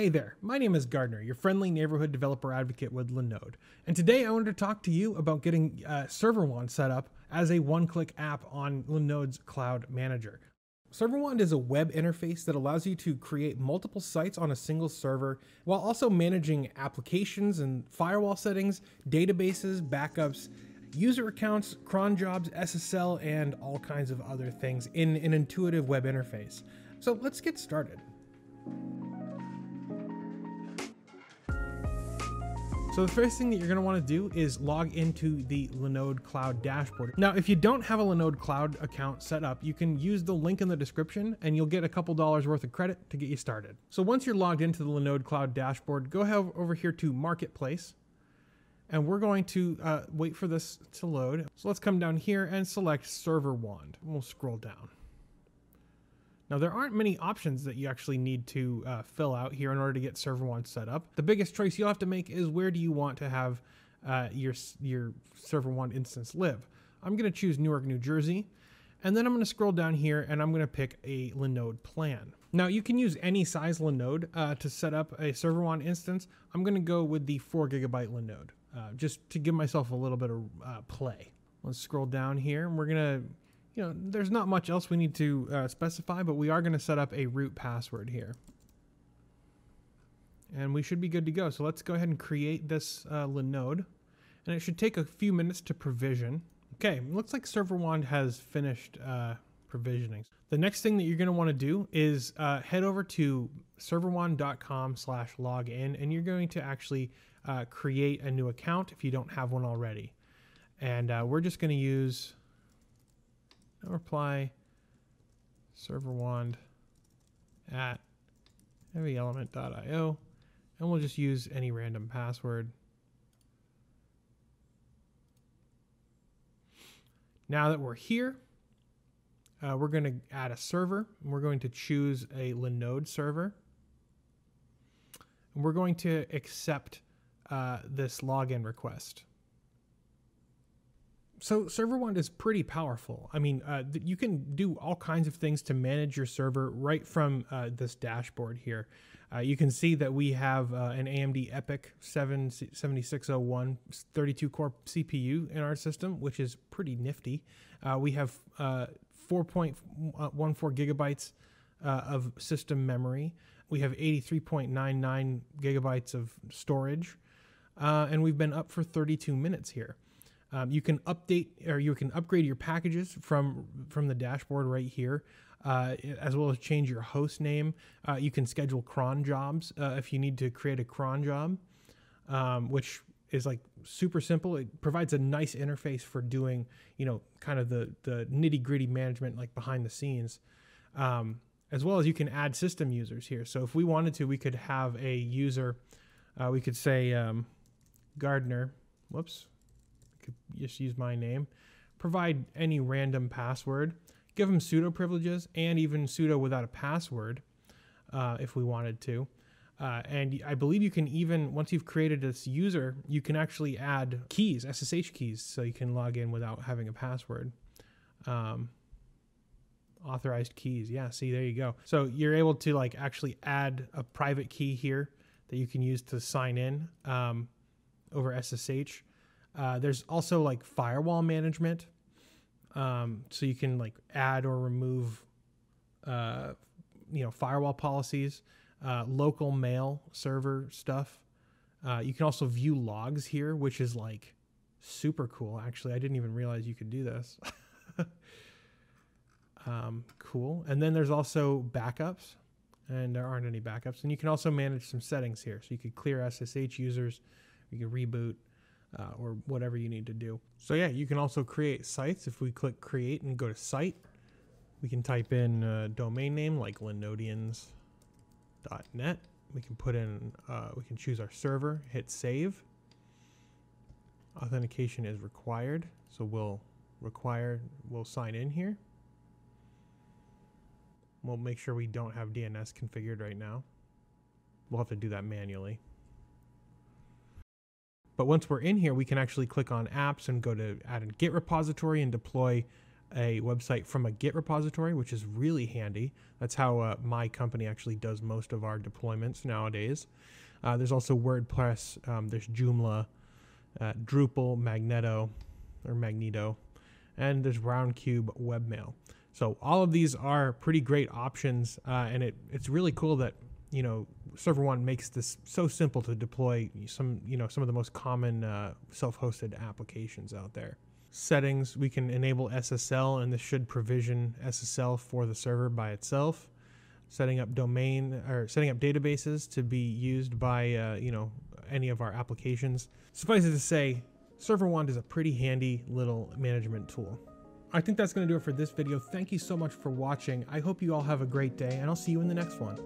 Hey there, my name is Gardner, your friendly neighborhood developer advocate with Linode, and today I wanted to talk to you about getting ServerWand set up as a one-click app on Linode's Cloud Manager. ServerWand is a web interface that allows you to create multiple sites on a single server while also managing applications and firewall settings, databases, backups, user accounts, cron jobs, SSL, and all kinds of other things in an intuitive web interface. So let's get started. So the first thing that you're going to want to do is log into the Linode Cloud dashboard. Now, if you don't have a Linode Cloud account set up, you can use the link in the description and you'll get a couple dollars worth of credit to get you started. So once you're logged into the Linode Cloud dashboard, go over here to Marketplace, and we're going to wait for this to load. So let's come down here and select ServerWand. We'll scroll down. Now, there aren't many options that you actually need to fill out here in order to get ServerWand set up. The biggest choice you'll have to make is where do you want to have your ServerWand instance live. I'm going to choose Newark, New Jersey, and then I'm going to scroll down here and I'm going to pick a Linode plan. Now, you can use any size Linode to set up a ServerWand instance. I'm going to go with the 4GB Linode just to give myself a little bit of play. Let's scroll down here and we're going to there's not much else we need to specify, but we are going to set up a root password here. And we should be good to go. So let's go ahead and create this Linode. And it should take a few minutes to provision. Okay, looks like ServerWand has finished provisioning. The next thing that you're going to want to do is head over to serverwand.com/login, and you're going to actually create a new account if you don't have one already. And we're just going to use... I'll apply ServerWand at heavyelement.io, and we'll just use any random password. Now that we're here, we're going to add a server. And we're going to choose a Linode server. And we're going to accept this login request. So ServerWand is pretty powerful. I mean, you can do all kinds of things to manage your server right from this dashboard here. You can see that we have an AMD EPYC 7601 32-core CPU in our system, which is pretty nifty. We have 4.14 gigabytes of system memory. We have 83.99 gigabytes of storage, and we've been up for 32 minutes here. You can update or you can upgrade your packages from the dashboard right here, as well as change your host name. You can schedule cron jobs if you need to create a cron job, which is like super simple. It provides a nice interface for doing, kind of the nitty-gritty management like behind the scenes, as well as you can add system users here. So if we wanted to, we could have a user. We could say Gardner. Whoops. Could just use my name, provide any random password, give them pseudo privileges and even pseudo without a password if we wanted to. And I believe you can even, once you've created this user, you can actually add keys, SSH keys, so you can log in without having a password. Authorized keys, yeah, see, there you go. So you're able to like actually add a private key here that you can use to sign in over SSH. There's also like firewall management, so you can like add or remove, firewall policies, local mail server stuff. You can also view logs here, which is like super cool. Actually, I didn't even realize you could do this. Cool. And then there's also backups, and there aren't any backups. And you can also manage some settings here, so you could clear SSH users, you can reboot. Or whatever you need to do. So yeah, you can also create sites. If we click create and go to site, we can type in a domain name like linodians.net. We can put in, we can choose our server, hit save. Authentication is required. So we'll sign in here. We'll make sure we don't have DNS configured right now. We'll have to do that manually. But once we're in here, we can actually click on apps and go to add a Git repository and deploy a website from a Git repository, which is really handy. That's how my company actually does most of our deployments nowadays. There's also WordPress, there's Joomla, Drupal, Magneto, and there's RoundCube webmail. So all of these are pretty great options, and it's really cool that, you know, ServerWand makes this so simple to deploy some, you know, some of the most common self-hosted applications out there. Settings, we can enable SSL, and this should provision SSL for the server by itself. Setting up domain, or setting up databases to be used by, you know, any of our applications. Suffice it to say, ServerWand is a pretty handy little management tool. I think that's going to do it for this video. Thank you so much for watching. I hope you all have a great day, and I'll see you in the next one.